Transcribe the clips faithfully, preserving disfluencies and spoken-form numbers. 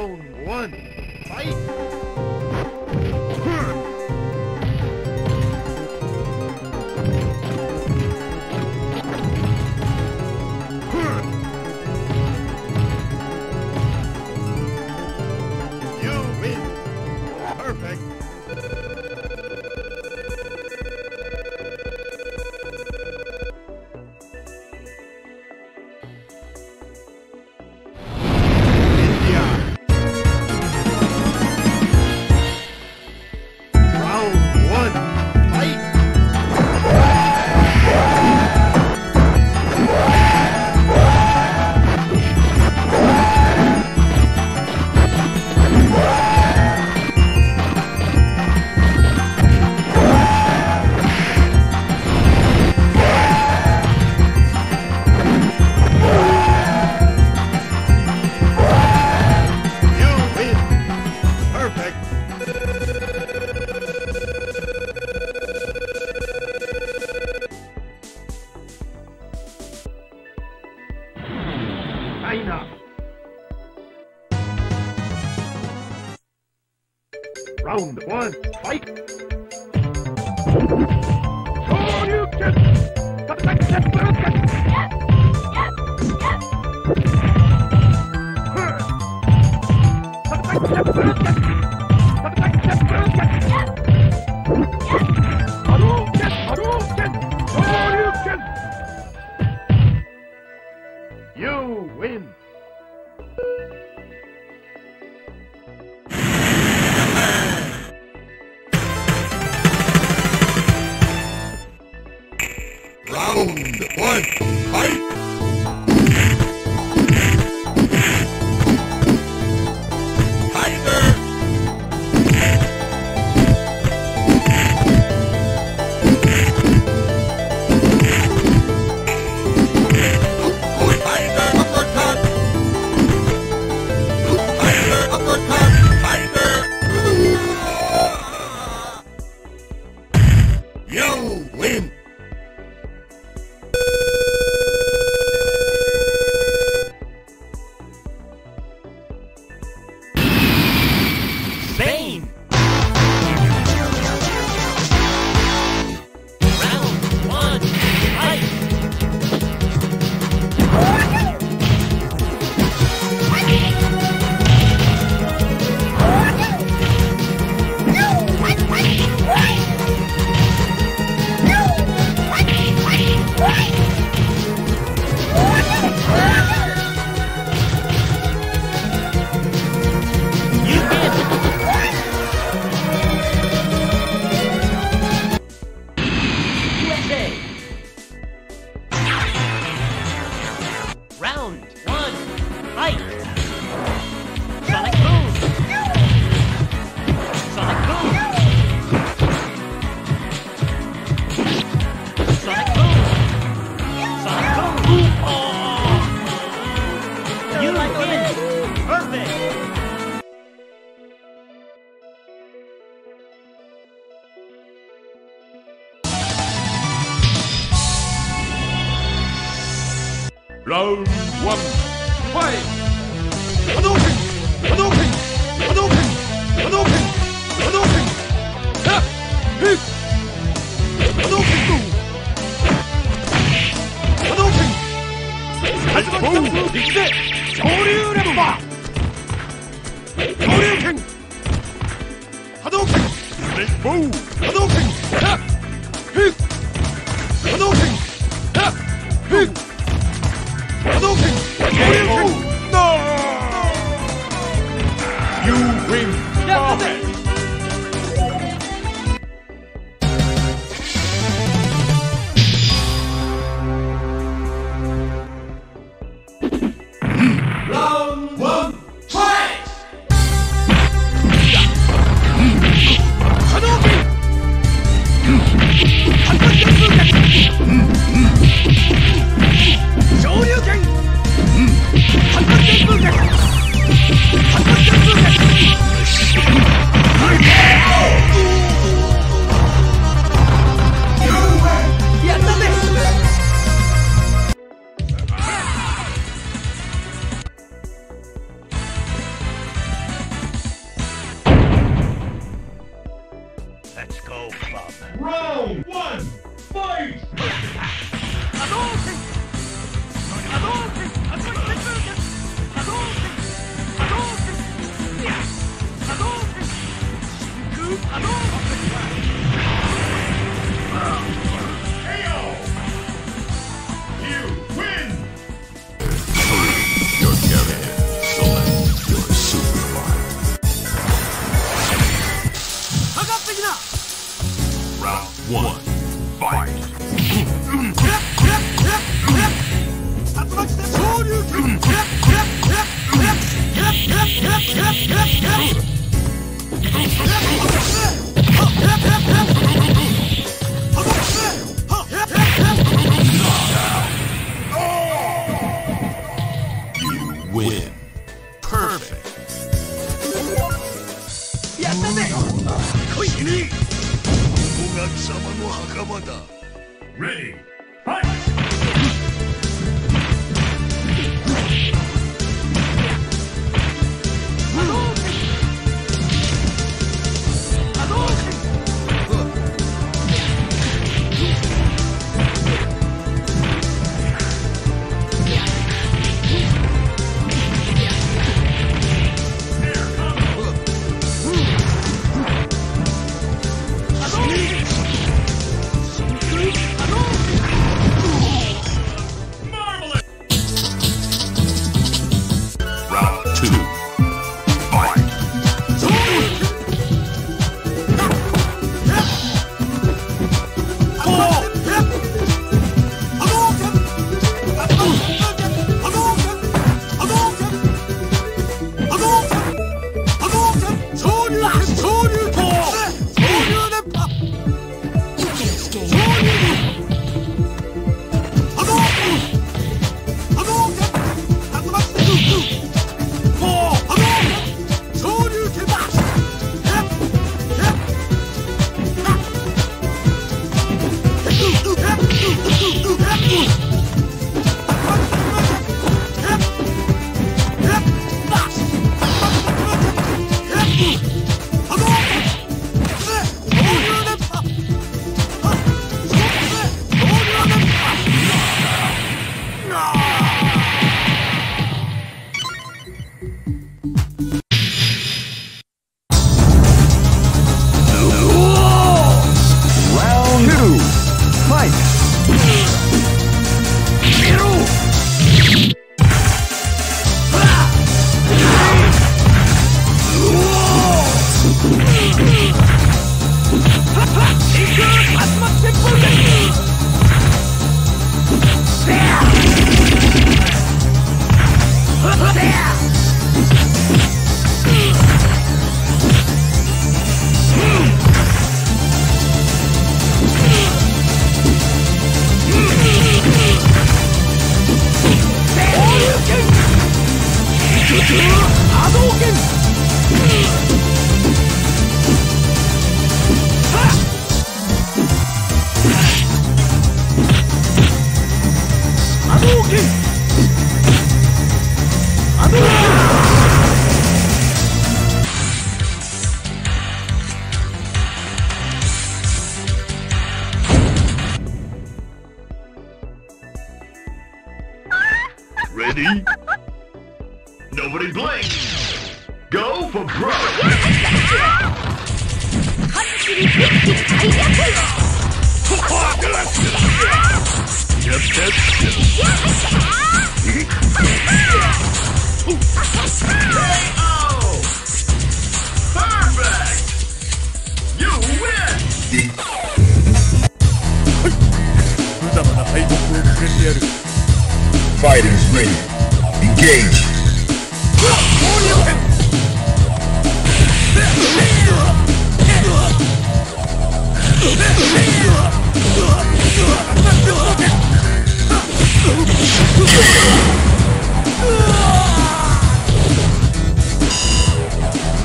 Round one, fight! Round one, fight! Oh, you get you win! Round one, fight! Round one, fight! An open! An open! An open! An open! An open! Tap! Hit! An open! An open! Let's go! It's it! Shoryu Renma! Shoryu Ken! An open! Let's go! An open! Tap! Hit! An open! Tap! Hit! Hadouken! Hadouken! No! You win! That's it! Round one, fight! Hadouken! You win. Perfect. Ready. Ready? Nobody blink! Go for broke! Fighters ready. Engage.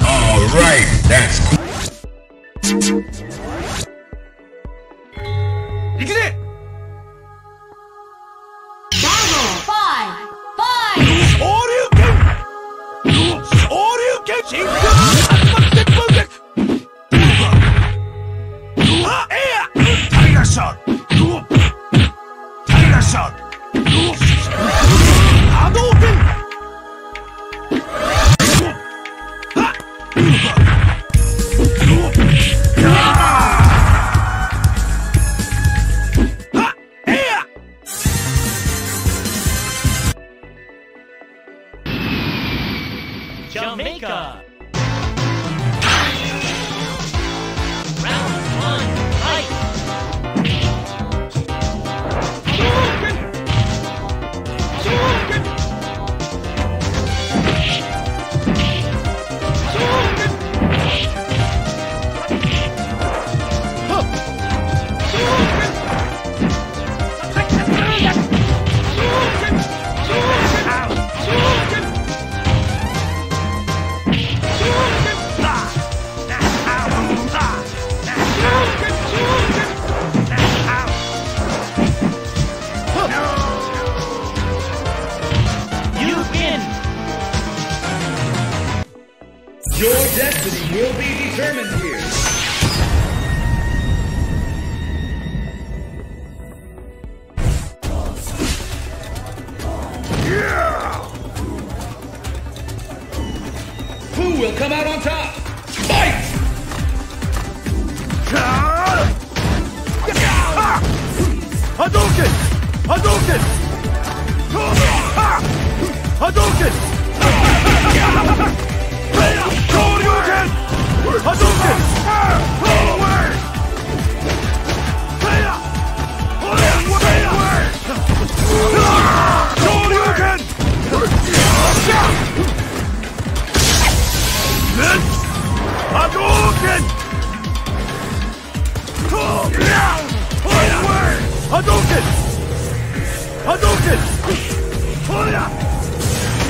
All right, that's cool. Jamaica. Round one, fight. Shogun. Shogun. Your destiny will be determined here. Yeah! Who will come out on top? Fight! Hadouken! Hadouken! Hadouken! Hadouken! Go away! Hadouken! Hadouken! Hadouken! Hadouken!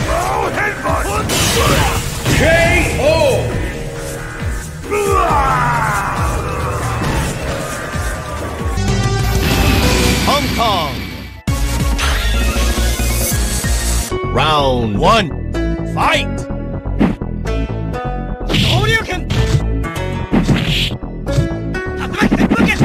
Oh, headbutt! K O! Hong Kong. Round one. Fight. Shoryuken. Shoryuken.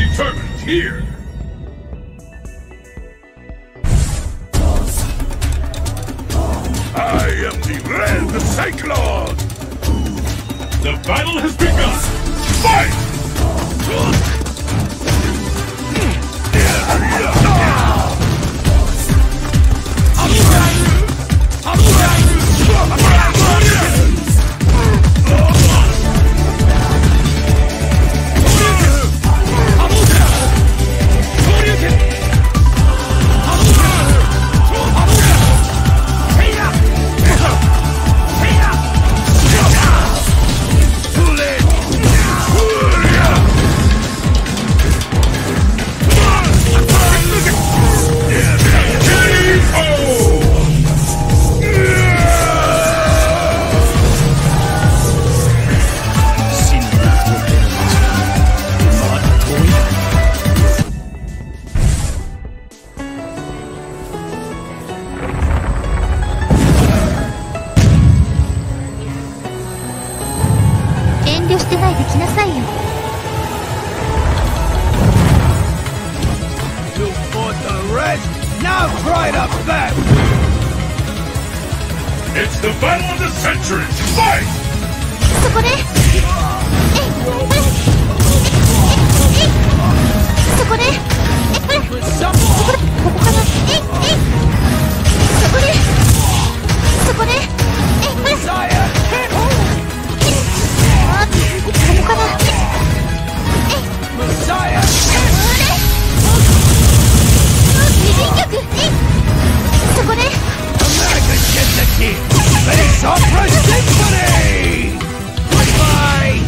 Determined here. I am the Red Cyclone. The battle has begun. Fight! It's the battle of the century! Fight! Opera Symphony! Goodbye!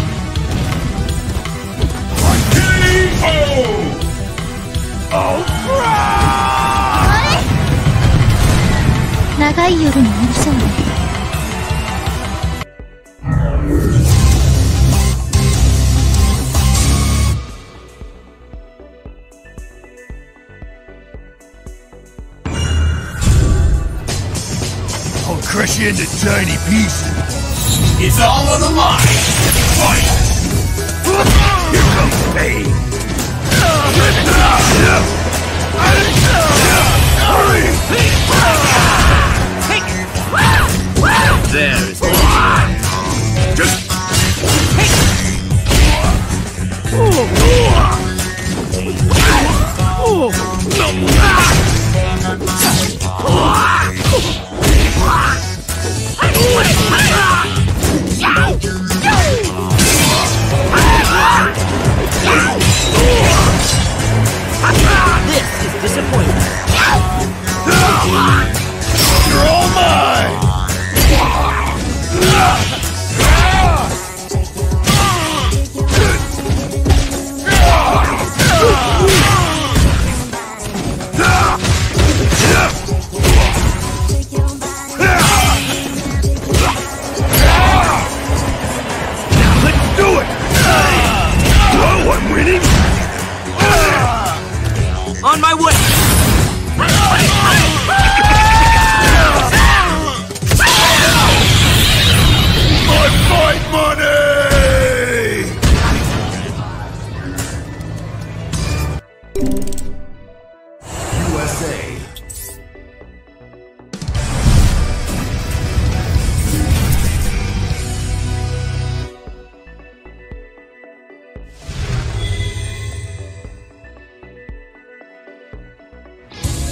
K O! Opera! Crush you into tiny pieces. It's all on the line. Fight! Here comes pain. Hurry! There is the line. Just... Oh! This is disappointing. You're all mine.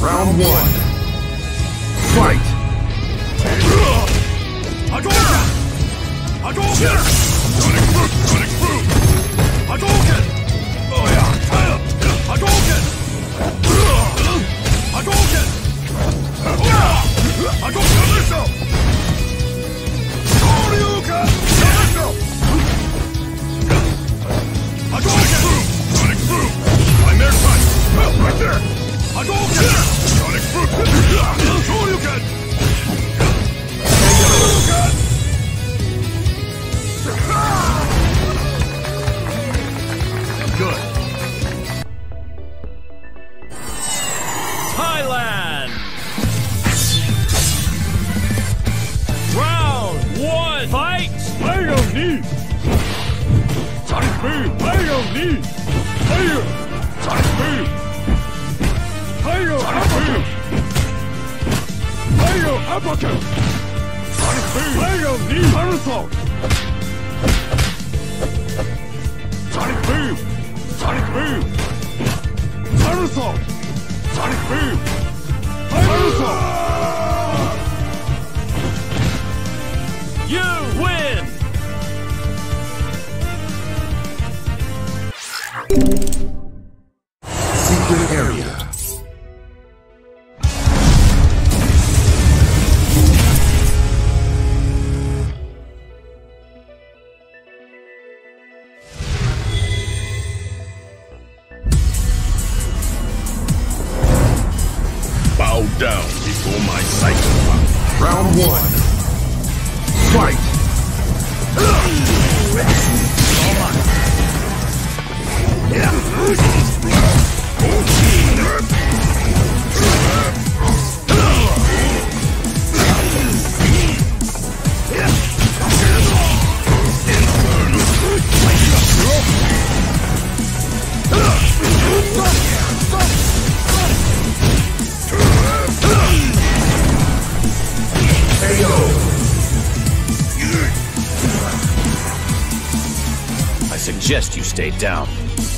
Round one. Fight! Suggest you stay down.